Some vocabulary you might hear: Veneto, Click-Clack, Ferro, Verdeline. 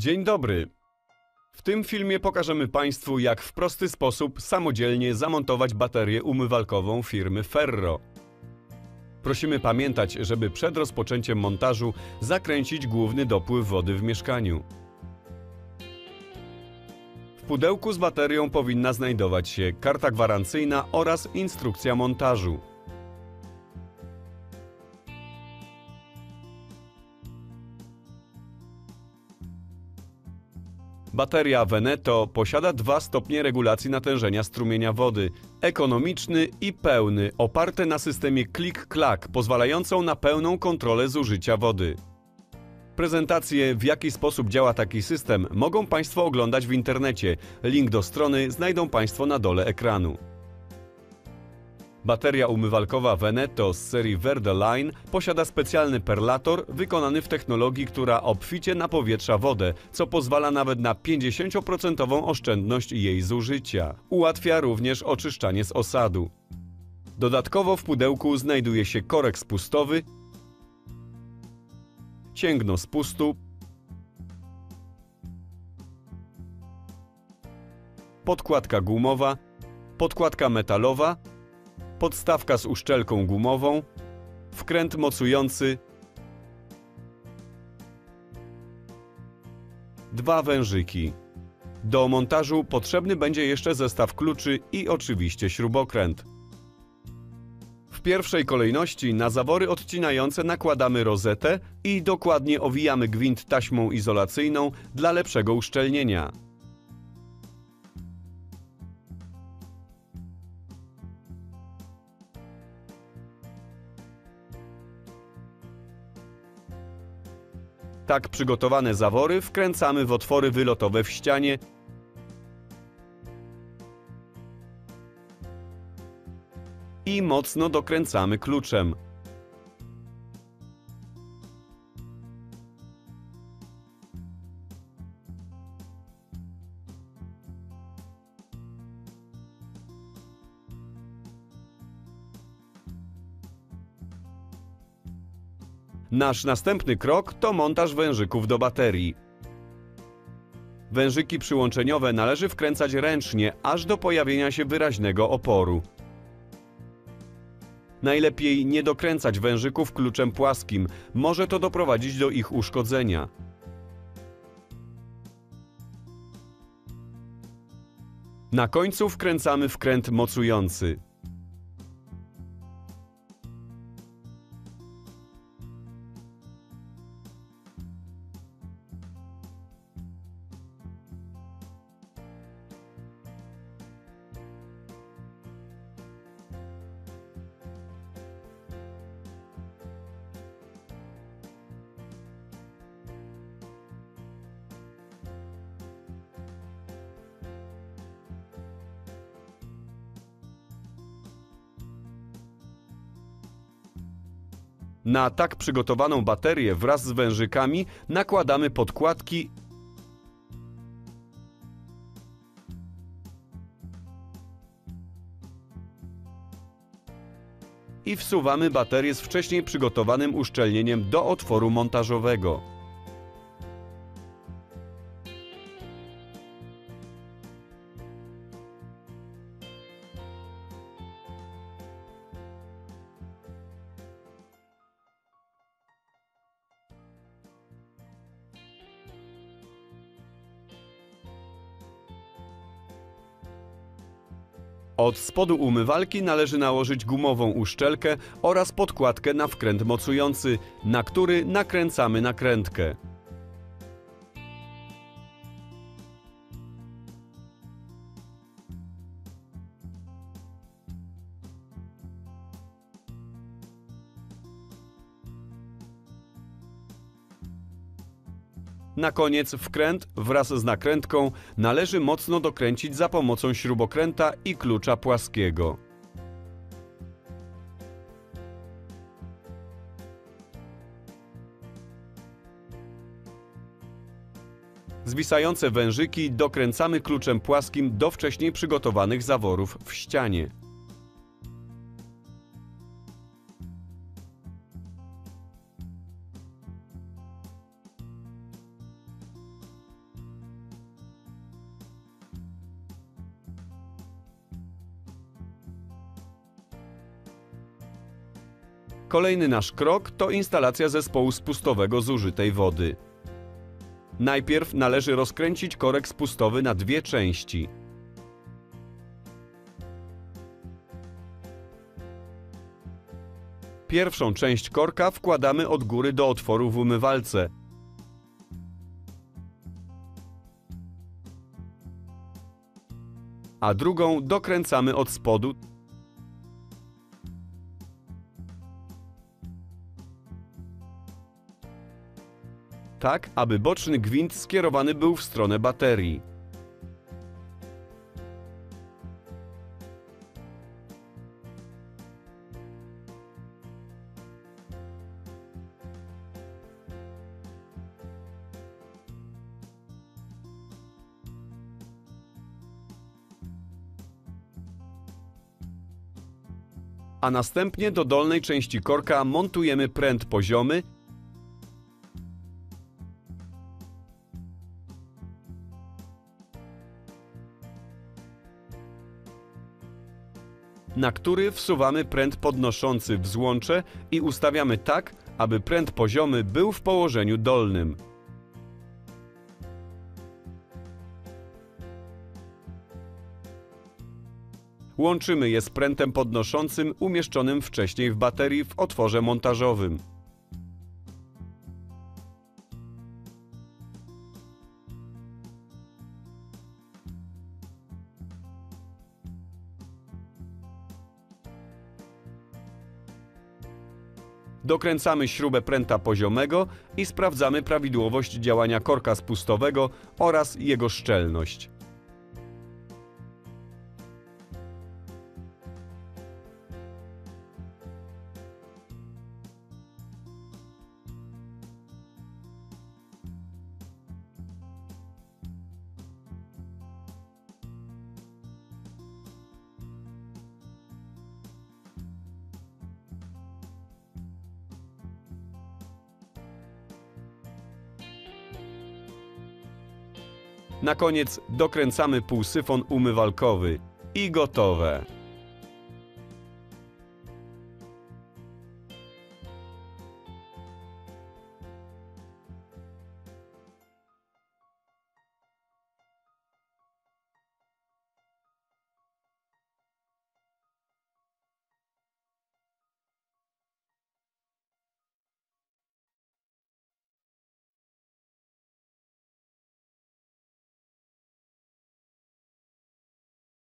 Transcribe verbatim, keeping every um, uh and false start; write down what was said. Dzień dobry. W tym filmie pokażemy Państwu, jak w prosty sposób samodzielnie zamontować baterię umywalkową firmy Ferro. Prosimy pamiętać, żeby przed rozpoczęciem montażu zakręcić główny dopływ wody w mieszkaniu. W pudełku z baterią powinna znajdować się karta gwarancyjna oraz instrukcja montażu. Bateria Veneto posiada dwa stopnie regulacji natężenia strumienia wody, ekonomiczny i pełny, oparte na systemie Click-Clack, pozwalającą na pełną kontrolę zużycia wody. Prezentację, w jaki sposób działa taki system, mogą Państwo oglądać w internecie. Link do strony znajdą Państwo na dole ekranu. Bateria umywalkowa Veneto z serii Verdeline posiada specjalny perlator wykonany w technologii, która obficie napowietrza wodę, co pozwala nawet na pięćdziesięcioprocentową oszczędność jej zużycia. Ułatwia również oczyszczanie z osadu. Dodatkowo w pudełku znajduje się korek spustowy, cięgno spustu, podkładka gumowa, podkładka metalowa, podstawka z uszczelką gumową, wkręt mocujący, dwa wężyki. Do montażu potrzebny będzie jeszcze zestaw kluczy i oczywiście śrubokręt. W pierwszej kolejności na zawory odcinające nakładamy rozetę i dokładnie owijamy gwint taśmą izolacyjną dla lepszego uszczelnienia. Tak przygotowane zawory wkręcamy w otwory wylotowe w ścianie i mocno dokręcamy kluczem. Nasz następny krok to montaż wężyków do baterii. Wężyki przyłączeniowe należy wkręcać ręcznie, aż do pojawienia się wyraźnego oporu. Najlepiej nie dokręcać wężyków kluczem płaskim, może to doprowadzić do ich uszkodzenia. Na końcu wkręcamy wkręt mocujący. Na tak przygotowaną baterię wraz z wężykami nakładamy podkładki i wsuwamy baterię z wcześniej przygotowanym uszczelnieniem do otworu montażowego. Od spodu umywalki należy nałożyć gumową uszczelkę oraz podkładkę na wkręt mocujący, na który nakręcamy nakrętkę. Na koniec wkręt wraz z nakrętką należy mocno dokręcić za pomocą śrubokręta i klucza płaskiego. Zwisające wężyki dokręcamy kluczem płaskim do wcześniej przygotowanych zaworów w ścianie. Kolejny nasz krok to instalacja zespołu spustowego zużytej wody. Najpierw należy rozkręcić korek spustowy na dwie części. Pierwszą część korka wkładamy od góry do otworu w umywalce. A drugą dokręcamy od spodu. Tak, aby boczny gwint skierowany był w stronę baterii. A następnie do dolnej części korka montujemy pręt poziomy na który wsuwamy pręt podnoszący w złącze i ustawiamy tak, aby pręt poziomy był w położeniu dolnym. Łączymy je z prętem podnoszącym umieszczonym wcześniej w baterii w otworze montażowym. Dokręcamy śrubę pręta poziomego i sprawdzamy prawidłowość działania korka spustowego oraz jego szczelność. Na koniec dokręcamy półsyfon umywalkowy i gotowe.